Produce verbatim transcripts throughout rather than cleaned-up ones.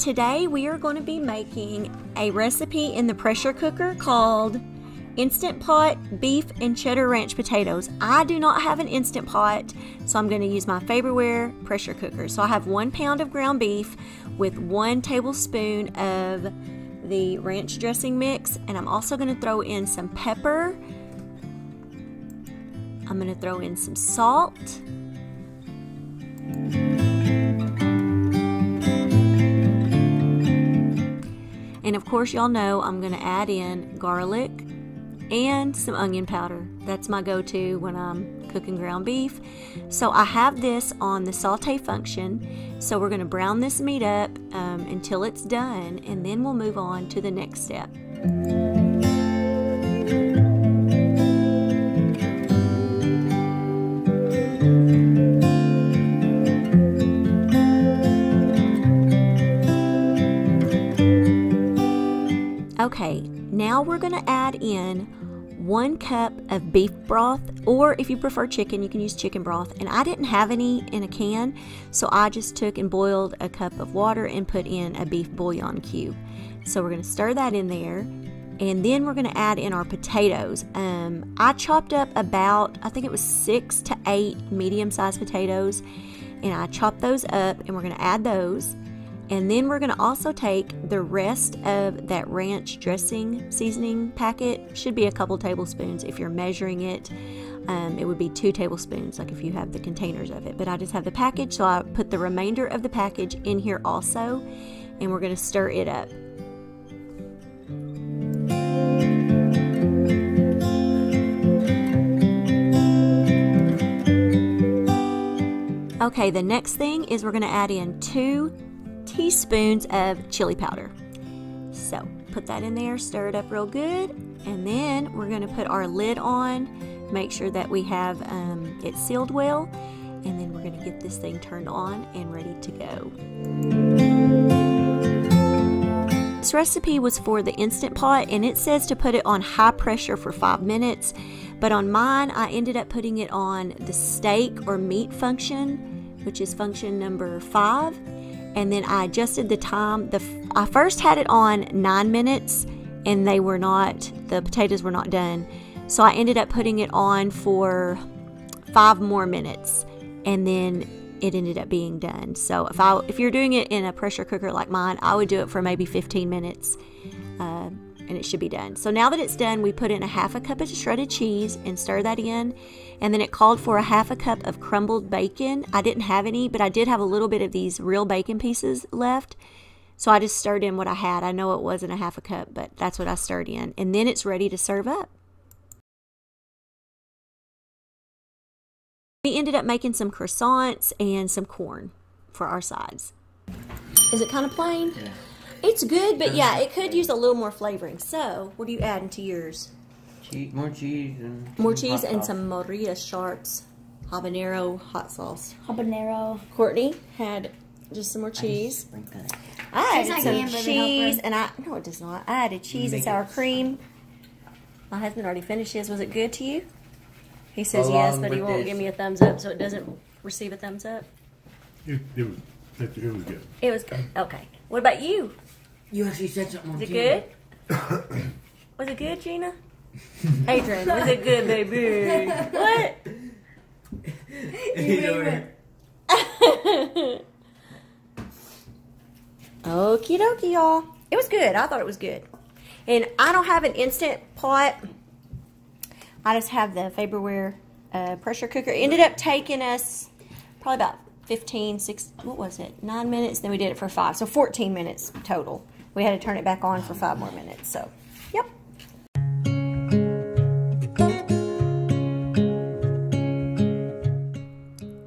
today we are going to be making a recipe in the pressure cooker called Instant Pot Beef and Cheddar Ranch Potatoes. I do not have an Instant Pot, so I'm going to use my Faberware pressure cooker. So I have one pound of ground beef with one tablespoon of the ranch dressing mix, and I'm also going to throw in some pepper. I'm going to throw in some salt. And of course, y'all know I'm going to add in garlic and some onion powder. That's my go-to when I'm cooking ground beef. So I have this on the saute function. So we're going to brown this meat up um, until it's done, and then we'll move on to the next step. Okay, now we're going to add in one cup of beef broth, or if you prefer chicken, you can use chicken broth. And I didn't have any in a can, so I just took and boiled a cup of water and put in a beef bouillon cube. So we're going to stir that in there, and then we're going to add in our potatoes. Um, I chopped up about, I think it was six to eight medium-sized potatoes, and I chopped those up, and we're going to add those. And then we're going to also take the rest of that ranch dressing seasoning packet. Should be a couple tablespoons. If you're measuring it, um, it would be two tablespoons, like if you have the containers of it. But I just have the package, so I put the remainder of the package in here also. And we're going to stir it up. Okay, the next thing is we're going to add in two teaspoons of chili powder. So put that in there, stir it up real good, and then we're going to put our lid on, make sure that we have um, it sealed well, and then we're going to get this thing turned on and ready to go. This recipe was for the Instant Pot, and it says to put it on high pressure for five minutes, but on mine I ended up putting it on the steak or meat function, which is function number five. And then I adjusted the time. The I first had it on nine minutes, and they were not, the potatoes were not done. So I ended up putting it on for five more minutes, and then it ended up being done. So if I if you're doing it in a pressure cooker like mine, I would do it for maybe fifteen minutes, uh, and it should be done. So now that it's done, we put in a half a cup of shredded cheese and stir that in. And then it called for a half a cup of crumbled bacon. I didn't have any, but I did have a little bit of these real bacon pieces left. So I just stirred in what I had. I know it wasn't a half a cup, but that's what I stirred in. And then it's ready to serve up. We ended up making some croissants and some corn for our sides. Is it kind of plain? Yeah. It's good, but yeah, it could use a little more flavoring. So what are you adding to yours? Cheese, more cheese and more cheese and sauce. Some Maria Sharps habanero hot sauce. Habanero. Courtney had just some more cheese. I, I added some like cheese, and I no, it does not. I added cheese and sour cream. My husband already finished his. Was it good to you? He says Along yes, but he won't this. give me a thumbs up, so it doesn't receive a thumbs up. It, it was it, it was good. It was good. Okay. What about you? You actually said something. Was it Gina. good? Was it good, Gina? Adrian, was it good, baby? What? You it. Okie dokie, y'all. It was good. I thought it was good. And I don't have an Instant Pot. I just have the Faberware uh, pressure cooker. It ended up taking us probably about fifteen, six, what was it? Nine minutes. Then we did it for five. So fourteen minutes total. We had to turn it back on for five more minutes. So, yep.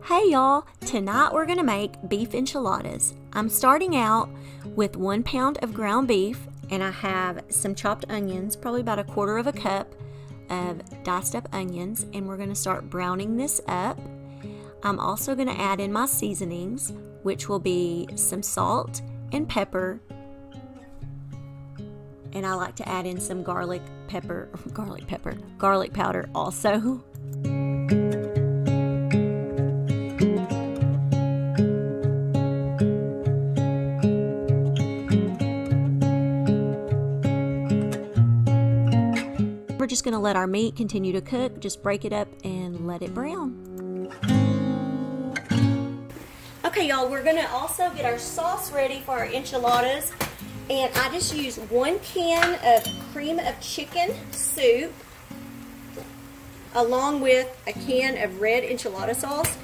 Hey y'all, tonight we're going to make beef enchiladas. I'm starting out with one pound of ground beef, and I have some chopped onions, probably about a quarter of a cup of diced up onions, and we're going to start browning this up. I'm also going to add in my seasonings, which will be some salt and pepper, and I like to add in some garlic pepper, garlic pepper, garlic powder also. we're just going to let our meat continue to cook. Just break it up and let it brown. Okay, y'all, we're going to also get our sauce ready for our enchiladas. And I just used one can of cream of chicken soup along with a can of red enchilada sauce.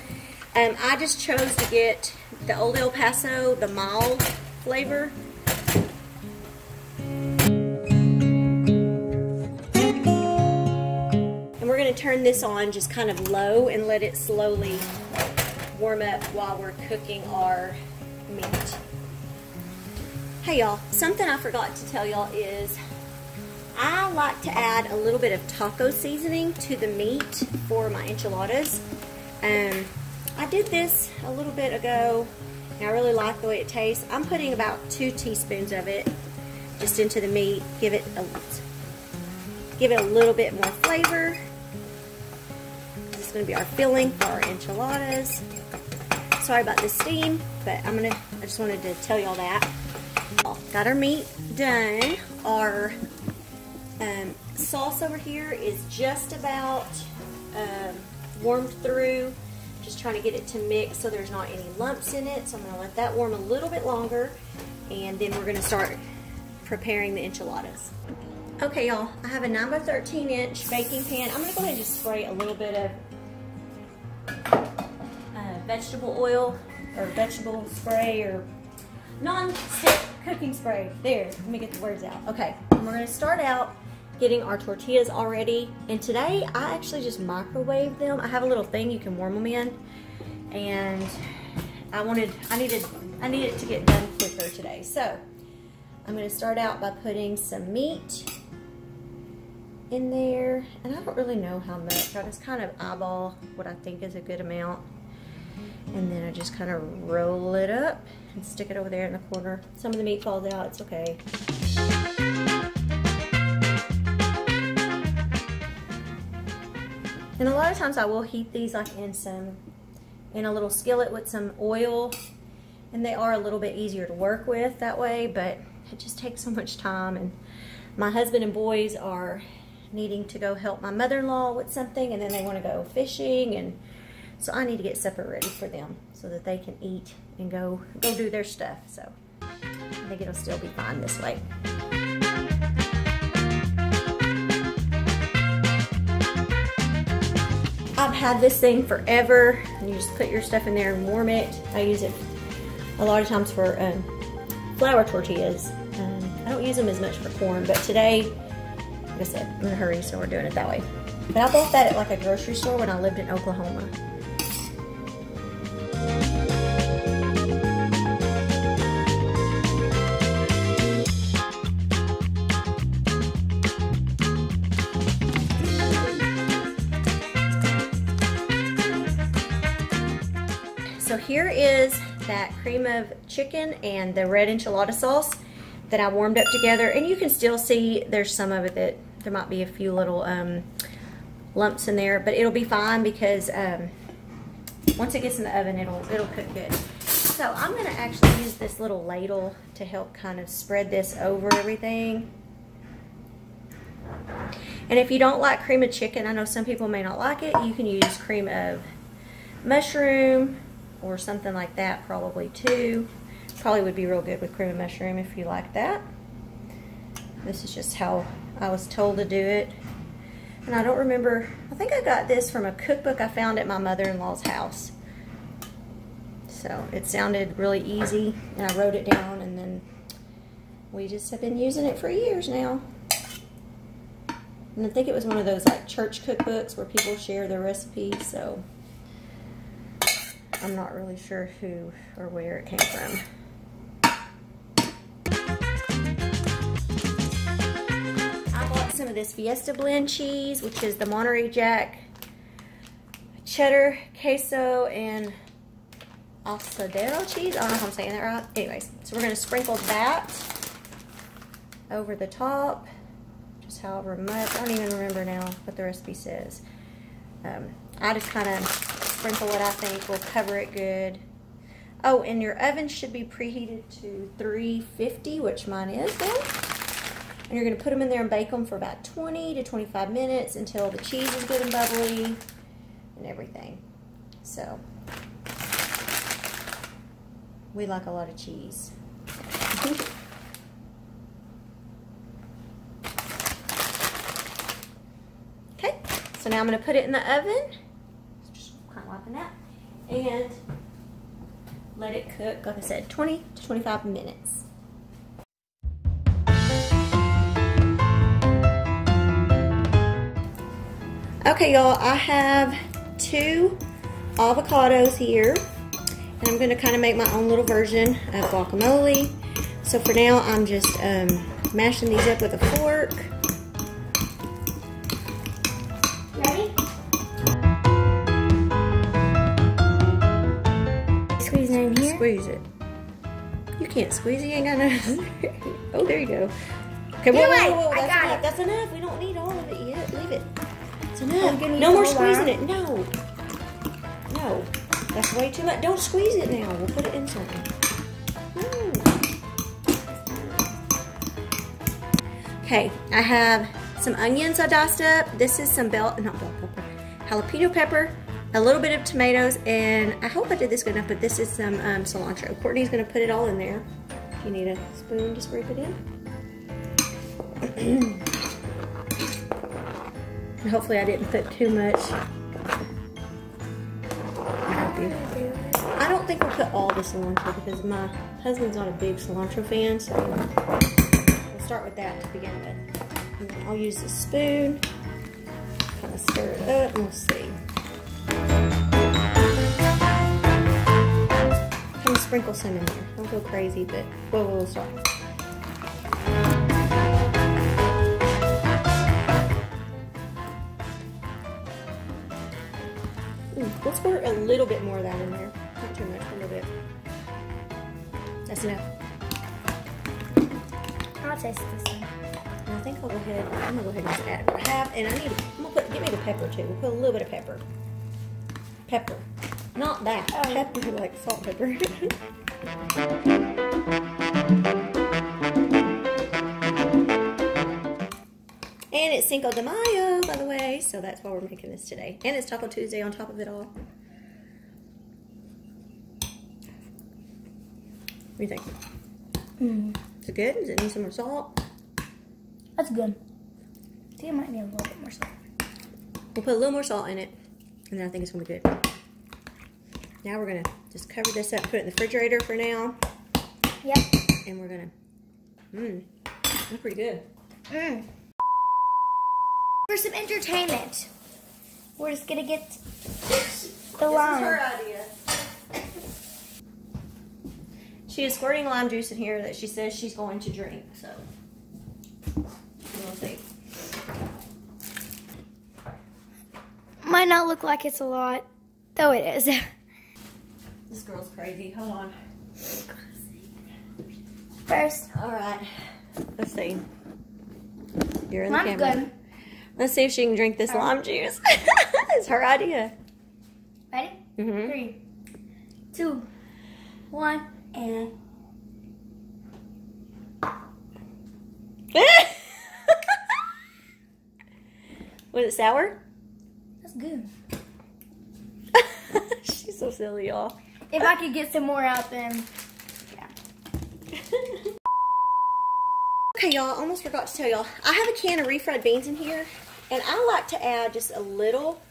Um, I just chose to get the Old El Paso, the mild flavor. And we're going to turn this on just kind of low and let it slowly warm up while we're cooking our meat. Hey y'all, something I forgot to tell y'all is I like to add a little bit of taco seasoning to the meat for my enchiladas. Um, I did this a little bit ago and I really like the way it tastes. I'm putting about two teaspoons of it just into the meat. Give it a, give it a little bit more flavor. This is going to be our filling for our enchiladas. Sorry about the steam, but I'm gonna, I just wanted to tell y'all that. Got our meat done. Our um, sauce over here is just about um, warmed through. Just trying to get it to mix so there's not any lumps in it. So I'm going to let that warm a little bit longer. And then we're going to start preparing the enchiladas. Okay, y'all. I have a nine by thirteen inch baking pan. I'm going to go ahead and just spray a little bit of uh, vegetable oil or vegetable spray or non-stick cooking spray. There, let me get the words out. Okay, and we're gonna start out getting our tortillas all ready. And today, I actually just microwave them. I have a little thing you can warm them in. And I wanted, I needed, I needed it to get done quicker today. So, I'm gonna start out by putting some meat in there. And I don't really know how much. I just kind of eyeball what I think is a good amount. And then I just kind of roll it up and stick it over there in the corner. Some of the meat falls out, it's okay. And a lot of times I will heat these like in some, in a little skillet with some oil. And they are a little bit easier to work with that way, but it just takes so much time. And my husband and boys are needing to go help my mother-in-law with something, and then they want to go fishing, and so I need to get supper ready for them so that they can eat and go, go do their stuff. So I think it'll still be fine this way. I've had this thing forever. And you just put your stuff in there and warm it. I use it a lot of times for um, flour tortillas. Um, I don't use them as much for corn, but today, like I said, I'm in a hurry, so we're doing it that way. But I bought that at like a grocery store when I lived in Oklahoma. So here is that cream of chicken and the red enchilada sauce that I warmed up together. And you can still see there's some of it that there might be a few little um, lumps in there, but it'll be fine because um, once it gets in the oven, it'll, it'll cook good. So I'm gonna actually use this little ladle to help kind of spread this over everything. And if you don't like cream of chicken, I know some people may not like it, you can use cream of mushroom or something like that probably too. Probably would be real good with cream of mushroom if you like that. This is just how I was told to do it. And I don't remember, I think I got this from a cookbook I found at my mother-in-law's house. So it sounded really easy and I wrote it down and then we just have been using it for years now. And I think it was one of those like church cookbooks where people share their recipes, so I'm not really sure who or where it came from. Some of this Fiesta blend cheese, which is the Monterey Jack cheddar, queso, and asadero cheese. I don't know if I'm saying that right. Anyways, so we're going to sprinkle that over the top, just however much. I don't even remember now what the recipe says. Um, I just kind of sprinkle what I think will cover it good. Oh, and your oven should be preheated to three fifty, which mine is then. and you're gonna put them in there and bake them for about twenty to twenty-five minutes until the cheese is good and bubbly and everything. So, we like a lot of cheese. Okay, so now I'm gonna put it in the oven. Just kind of wiping that. And let it cook, like I said, twenty to twenty-five minutes. Okay, y'all, I have two avocados here, and I'm gonna kind of make my own little version of guacamole. So for now, I'm just um, mashing these up with a fork. Ready? Squeeze it in here. Squeeze it. You can't squeeze it, you ain't got no. Oh, there you go. Okay, whoa, whoa, whoa, that's enough. That's enough, we don't need all of it yet, leave it. That's enough. No more squeezing it, no. No, that's way too much. Don't squeeze it now, we'll put it in something. Mm. Okay, I have some onions I diced up. This is some bell, not bell pepper, jalapeno pepper, a little bit of tomatoes, and I hope I did this good enough, but this is some um, cilantro. Courtney's gonna put it all in there. If you need a spoon to scrape it in. And hopefully I didn't put too much. I don't think we'll put all the cilantro because my husband's not a big cilantro fan, so we'll start with that to begin with. And I'll use a spoon, kind of stir it up, and we'll see. Kind of sprinkle some in there. Don't go crazy, but whoa, whoa, we'll start. We'll squirt a little bit more of that in there. Not too much, a little bit. That's enough. I'll taste this one. And I think I'll go ahead, I'm gonna go ahead and just add what I have. And I need, I'm gonna put, give me the pepper too. We'll put a little bit of pepper. Pepper. Not that. Oh. Pepper, like salt pepper. And it's Cinco de Mayo, by the way, so that's why we're making this today. And it's Taco Tuesday on top of it all. What do you think? Mm. Is it good? Does it need some more salt? That's good. I think it might need a little bit more salt. We'll put a little more salt in it, and then I think it's going to be good. Now we're going to just cover this up, put it in the refrigerator for now. Yep. And we're going to, mmm, that's pretty good. Mmm. For some entertainment, we're just gonna get the lime. This is her idea. She is squirting lime juice in here that she says she's going to drink, so we'll see. Might not look like it's a lot, though it is. This girl's crazy. Hold on. First. All right. Let's see. You're in the camera. I'm good. Let's see if she can drink this right. Lime juice. It's her idea. Ready? Mm-hmm. Three, two, one, and... Was it sour? That's good. She's so silly, y'all. If I could get some more out, then... Yeah. Okay, y'all, I almost forgot to tell y'all. I have a can of refried beans in here. And I like to add just a little,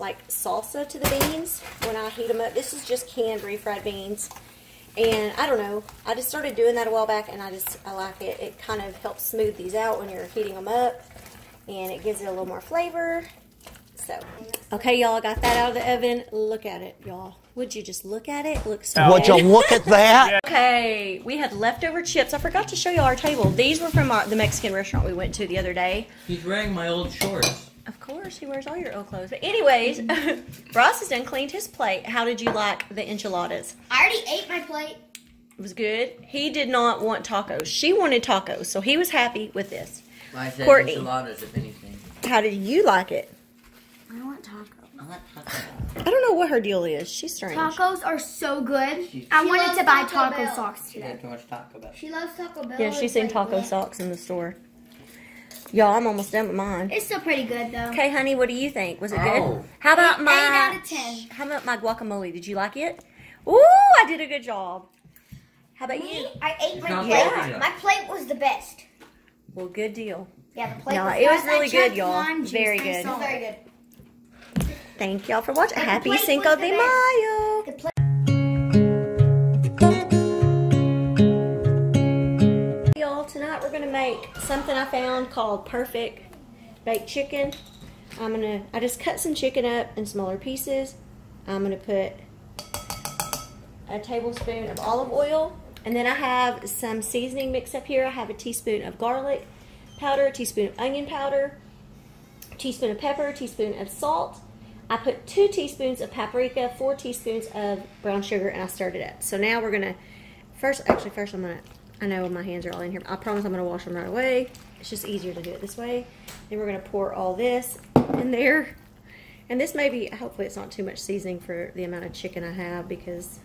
like, salsa to the beans when I heat them up. This is just canned refried beans. And I don't know, I just started doing that a while back, and I just, I like it. It kind of helps smooth these out when you're heating them up. And it gives it a little more flavor. So, okay, y'all, got that out of the oven. Look at it, y'all. Would you just look at it? Looks so Would you look at that? Okay, we had leftover chips. I forgot to show y'all our table. These were from our, the Mexican restaurant we went to the other day. He's wearing my old shorts. Of course, he wears all your old clothes. But anyways, Ross has done cleaned his plate. How did you like the enchiladas? I already ate my plate. It was good. He did not want tacos. She wanted tacos, so he was happy with this. Well, I said Courtney, enchiladas, if anything. How did you like it? I want tacos. I want tacos. I don't know what her deal is. She's strange. Tacos are so good. She, I she wanted to buy taco, taco socks today. She loves Taco Bell. Yeah, she's seen taco socks in the store. Y'all, I'm almost done with mine. It's still pretty good, though. Okay, honey, what do you think? Was it oh. good? How about my... eight out of ten. How about my guacamole? Did you like it? Ooh, I did a good job. How about Me? you? I ate my plate. Yeah. My plate was the best. Well, good deal. Yeah, the plate no, was the best. It was really good, y'all. Very good. So very good. Thank y'all for watching. Happy Cinco de Mayo. The plate Tonight we're gonna make something I found called perfect baked chicken. I'm gonna I just cut some chicken up in smaller pieces. I'm gonna put a tablespoon of olive oil, and then I have some seasoning mixed up here. I have a teaspoon of garlic powder, a teaspoon of onion powder, a teaspoon of pepper, a teaspoon of salt. I put two teaspoons of paprika, four teaspoons of brown sugar, and I stirred it up. So now we're gonna first actually first I'm gonna I know my hands are all in here. But I promise I'm going to wash them right away. It's just easier to do it this way. Then we're going to pour all this in there. And this may be, hopefully it's not too much seasoning for the amount of chicken I have, because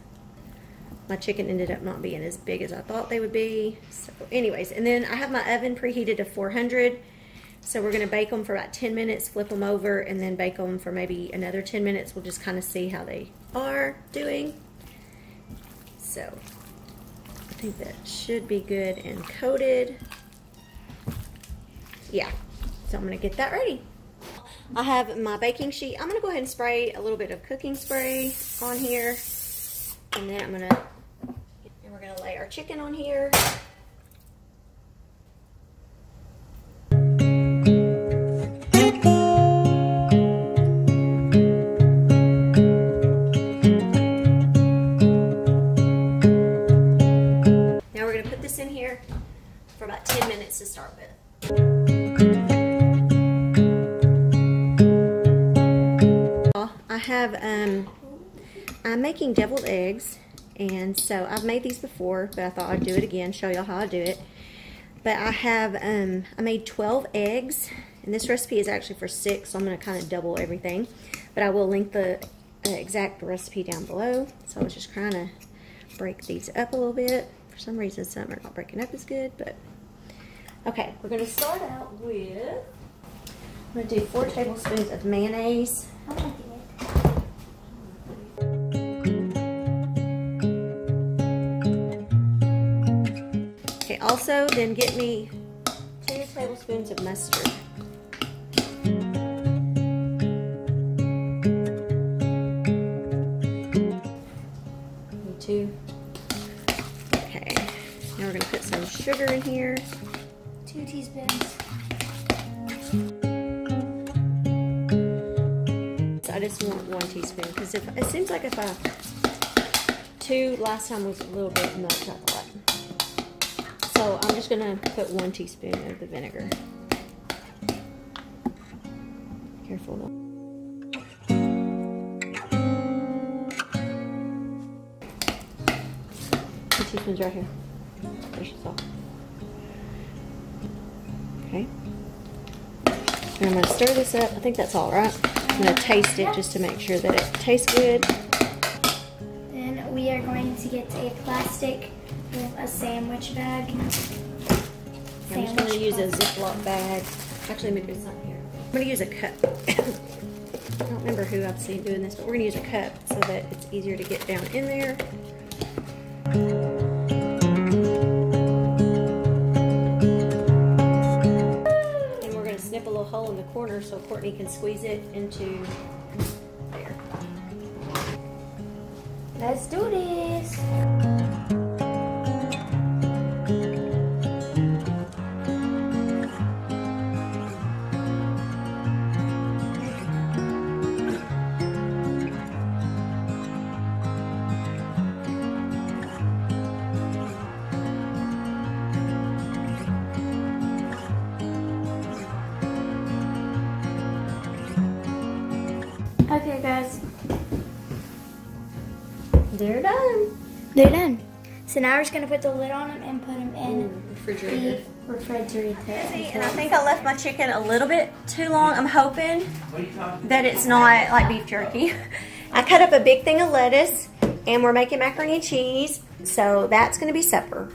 my chicken ended up not being as big as I thought they would be. So anyways, and then I have my oven preheated to four hundred. So we're going to bake them for about ten minutes, flip them over, and then bake them for maybe another ten minutes. We'll just kind of see how they are doing. So... I think that should be good and coated. Yeah, so I'm gonna get that ready. I have my baking sheet. I'm gonna go ahead and spray a little bit of cooking spray on here, and then I'm gonna and we're gonna lay our chicken on here. To start with. I have, um, I'm making deviled eggs, and so I've made these before, but I thought I'd do it again, show y'all how I do it. But I have, um, I made twelve eggs, and this recipe is actually for six, so I'm going to kind of double everything, but I will link the, the exact recipe down below. So I was just trying to break these up a little bit. For some reason, some are not breaking up as good, but okay, we're gonna start out with, I'm gonna do four tablespoons of mayonnaise. Okay, also then get me two tablespoons of mustard. Two. Okay, now we're gonna put some sugar in here. Two teaspoons. So I just want one teaspoon, because if it seems like if I two last time was a little bit much, I thought. So I'm just gonna put one teaspoon of the vinegar. Careful though. Two teaspoons right here. There's your salt. Okay. And I'm going to stir this up. I think that's all right. I'm going to taste it just to make sure that it tastes good. Then we are going to get a plastic with a sandwich bag. Sandwich I'm just going to use a Ziploc bag. Actually, maybe it's not here. I'm going to use a cup. I don't remember who I've seen doing this, but we're going to use a cup so that it's easier to get down in there. A little hole in the corner so Courtney can squeeze it into there. Let's do this. Okay, guys. They're done. They're done. So now we're just going to put the lid on them and put them in Ooh, refrigerator. the refrigerator. See, and I think I left my chicken a little bit too long. I'm hoping that it's not like beef jerky. I cut up a big thing of lettuce, and we're making macaroni and cheese, so that's going to be supper.